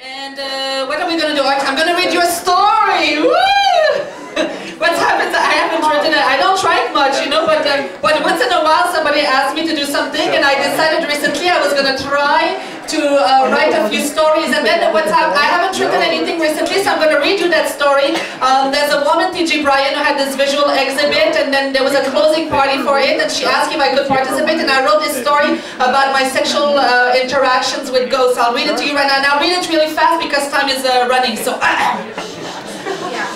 And what are we going to do? I'm going to read your story. Woo! What's happened? I haven't written it. I don't try it much, you know, but once in a while somebody asked me to do something, and I decided recently I was going to try to write a few stories. And then what's happened? I haven't written anything recently, so I'm going to read you that story. There's a woman, T.G. Bryan, who had this visual exhibit, and then there was a closing party for it, and she asked if I could participate, and I wrote this story about my sexual interactions with ghosts. I'll read it to you right now, and I'll read it really fast because time is running, so...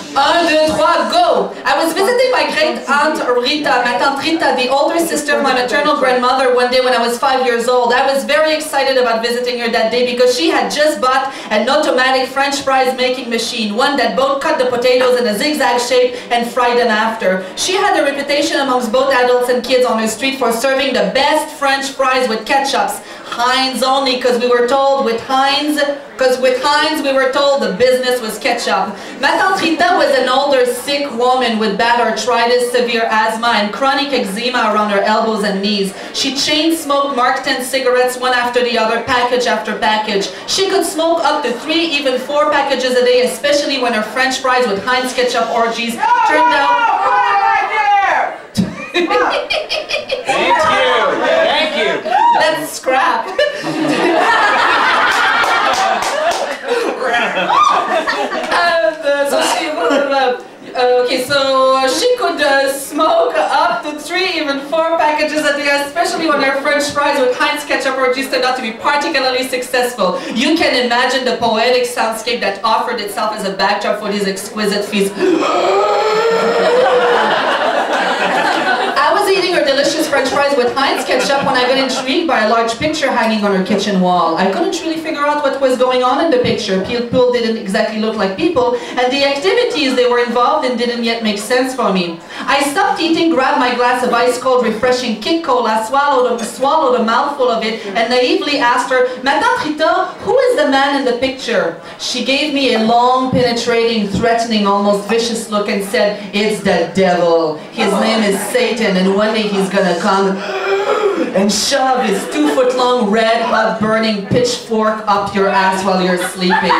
Un, deux, trois, go! I was visiting my great-aunt Rita, my tante Rita, the older sister of my maternal grandmother, one day when I was 5 years old. I was very excited about visiting her that day because she had just bought an automatic French fries making machine, one that both cut the potatoes in a zigzag shape and fried them after. She had a reputation amongst both adults and kids on her street for serving the best French fries with ketchups. Heinz only, because we were told we were told the business was ketchup. Ma tante Rita was an older, sick woman with bad arthritis, severe asthma, and chronic eczema around her elbows and knees. She chain-smoked Mark 10 cigarettes one after the other, package after package. She could smoke up to 3, even 4 packages a day, especially when her French fries with Heinz ketchup orgies turned out... No, right there! Thank you! That's scrap. She could smoke up to 3, even 4 packages a day, especially when her French fries with Heinz ketchup or cheese turned out to be particularly successful. You can imagine the poetic soundscape that offered itself as a backdrop for these exquisite feasts. I was eating her delicious French fries with Heinz ketchup when I got intrigued by a large picture hanging on her kitchen wall. I couldn't really figure out what was going on in the picture. People didn't exactly look like people, and the activities they were involved in didn't yet make sense for me. I stopped eating, grabbed my glass of ice-cold, refreshing Kit Kola, swallowed a mouthful of it, and naively asked her, "Madame Rita, who is the man in the picture?" She gave me a long, penetrating, threatening, almost vicious look and said, "It's the devil. His name is Satan, and one day he's gonna come and shove his 2-foot-long red hot burning pitchfork up your ass while you're sleeping."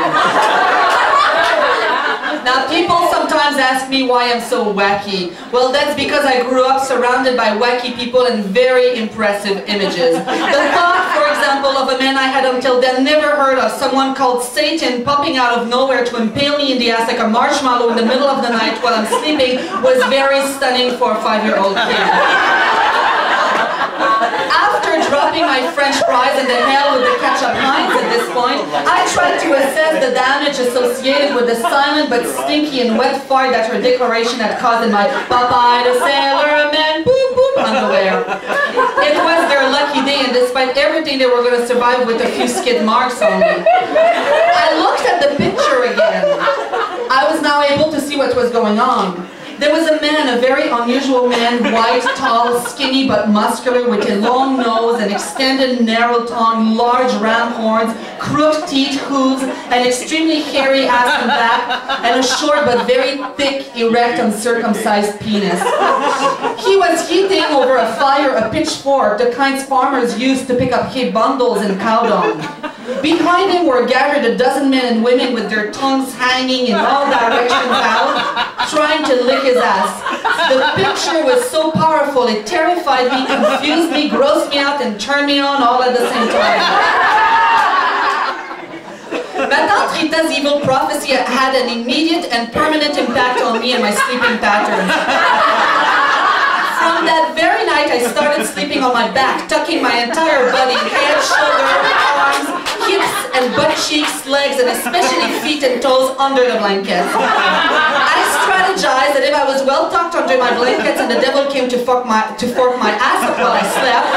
Now, people sometimes ask me why I'm so wacky. Well, that's because I grew up surrounded by wacky people and very impressive images. The thought, for example, of a man I had until then never heard of, someone called Satan, popping out of nowhere to impale me in the ass like a marshmallow in the middle of the night while I'm sleeping, was very stunning for a 5-year-old kid. After dropping my French fries in the hell with the ketchup Heinz at this point, I tried to assess the damage associated with the silent but stinky and wet fart that her declaration had caused in my Popeye the Sailor Man boop boop underwear. It was their lucky day, and despite everything they were going to survive with a few skid marks on me. I looked at the picture again. I was now able to see what was going on. There was a man, a very unusual man, white, tall, skinny but muscular, with a long nose, an extended narrow tongue, large round horns, crooked teeth, hooves, an extremely hairy ass and back, and a short but very thick, erect, uncircumcised penis. He was heating over a fire a pitchfork, the kinds farmers used to pick up hay bundles and cow dung. Behind him were gathered a dozen men and women with their tongues hanging in all directions out, trying to lick his ass. The picture was so powerful, it terrified me, confused me, grossed me out, and turned me on all at the same time. Ma tante Rita's evil prophecy had an immediate and permanent impact on me and my sleeping patterns. From that very night, I started sleeping on my back, tucking my entire body, head, shoulder, arms, hips and butt cheeks, legs, and especially feet and toes under the blankets. I strategized that if I was well tucked under my blankets and the devil came to fork my ass up while I slept,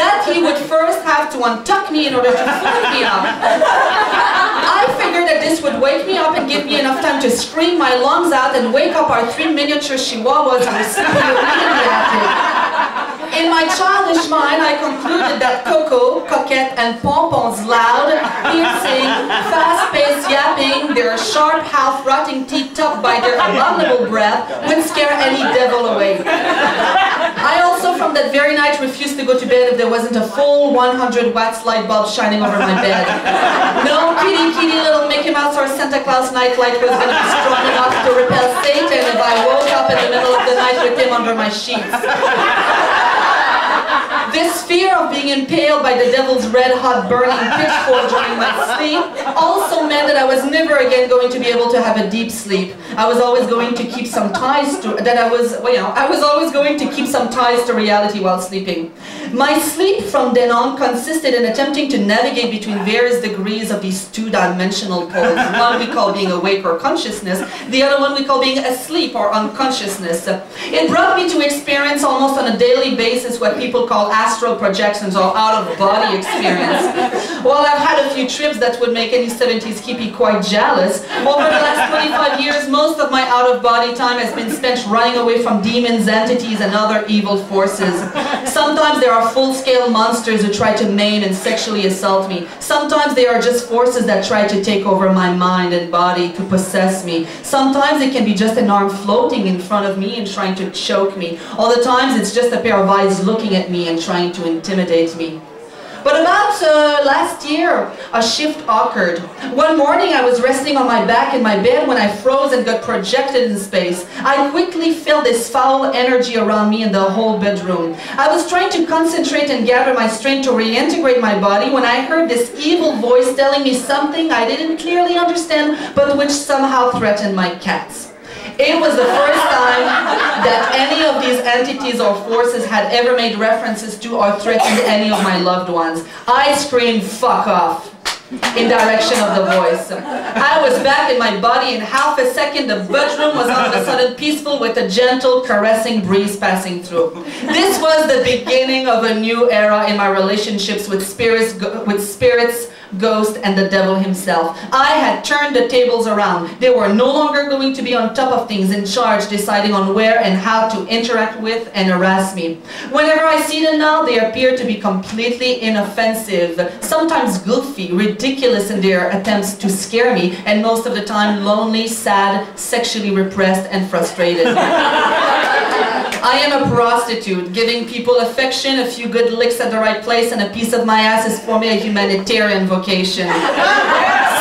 that he would first have to untuck me in order to fork me up. I figured that this would wake me up and give me enough time to scream my lungs out and wake up our 3 miniature chihuahuas who were sleeping with me in the attic. In my childish mind, I concluded that Coco, Coquette, and Pompon's loud, piercing, fast-paced yapping, their sharp, half-rotting teeth tucked by their abominable breath, would scare any devil away. I also from that very night refused to go to bed if there wasn't a full 100 watts light bulb shining over my bed. No kitty, kitty, little Mickey Mouse or Santa Claus nightlight was going to be strong enough to repel Satan if I woke up in the middle of the night with him under my sheets. This fear of being impaled by the devil's red-hot burning pitchfork during my sleep also meant that I was never again going to be able to have a deep sleep. I was always going to keep some ties to reality while sleeping. My sleep from then on consisted in attempting to navigate between various degrees of these two-dimensional poles. One we call being awake or consciousness, the other one we call being asleep or unconsciousness. It brought me to experience almost on a daily basis what people call astral projections or out-of-body experience. While I've had a few trips that would make any 70s hippie quite jealous, over the last 25 years, most of my out-of-body time has been spent running away from demons, entities, and other evil forces. Sometimes there are full-scale monsters who try to maim and sexually assault me. Sometimes they are just forces that try to take over my mind and body to possess me. Sometimes it can be just an arm floating in front of me and trying to choke me. Other times it's just a pair of eyes looking at me and trying to intimidate me. But about last year, a shift occurred. One morning I was resting on my back in my bed when I froze and got projected in space. I quickly felt this foul energy around me in the whole bedroom. I was trying to concentrate and gather my strength to reintegrate my body when I heard this evil voice telling me something I didn't clearly understand, but which somehow threatened my cats. It was the first time that any of these entities or forces had ever made references to or threatened any of my loved ones. I screamed, "Fuck off," in direction of the voice. I was back in my body in half a second. The bedroom was all of a sudden peaceful with a gentle, caressing breeze passing through. This was the beginning of a new era in my relationships with spirits, ghosts, and the devil himself. I had turned the tables around. They were no longer going to be on top of things, in charge, deciding on where and how to interact with and harass me. Whenever I see them now, they appear to be completely inoffensive, sometimes goofy, ridiculous in their attempts to scare me, and most of the time lonely, sad, sexually repressed, and frustrated. I am a prostitute, giving people affection, a few good licks at the right place, and a piece of my ass is for me a humanitarian vocation.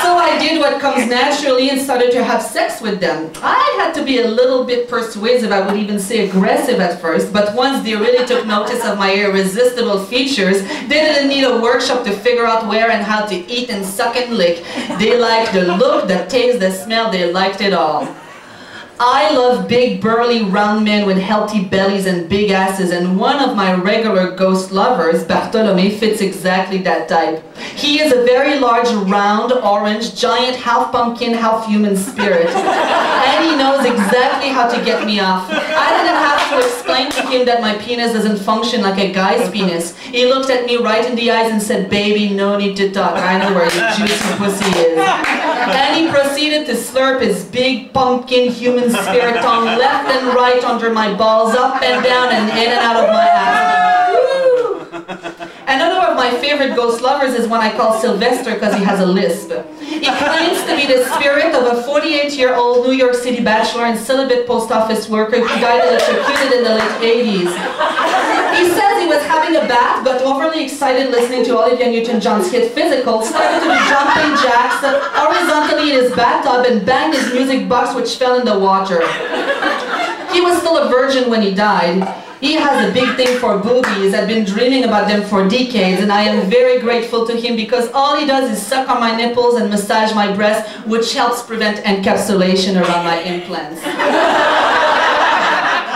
So I did what comes naturally and started to have sex with them. I had to be a little bit persuasive, I would even say aggressive at first, but once they really took notice of my irresistible features, they didn't need a workshop to figure out where and how to eat and suck and lick. They liked the look, the taste, the smell, they liked it all. I love big, burly, round men with healthy bellies and big asses, and one of my regular ghost lovers, Bartolomé, fits exactly that type. He is a very large, round, orange, giant, half-pumpkin, half-human spirit, and he knows exactly how to get me off. I didn't have to explain to him that my penis doesn't function like a guy's penis. He looked at me right in the eyes and said, "Baby, no need to talk, I know where your juicy pussy is." And he proceeded to slurp his big, pumpkin, human spirit tongue left and right under my balls, up and down and in and out of my ass. Woo! Another of my favorite ghost lovers is one I call Sylvester because he has a lisp. He claims to be the spirit of a 48-year-old New York City bachelor and celibate post office worker who died electrocuted in the late 80s. He says he was having a bath, but overly excited listening to Olivia Newton-John's hit Physical, started to do jumping jacks horizontally in his bathtub and banged his music box, which fell in the water. He was still a virgin when he died. He has a big thing for boobies. I've been dreaming about them for decades, and I am very grateful to him because all he does is suck on my nipples and massage my breasts, which helps prevent encapsulation around my implants.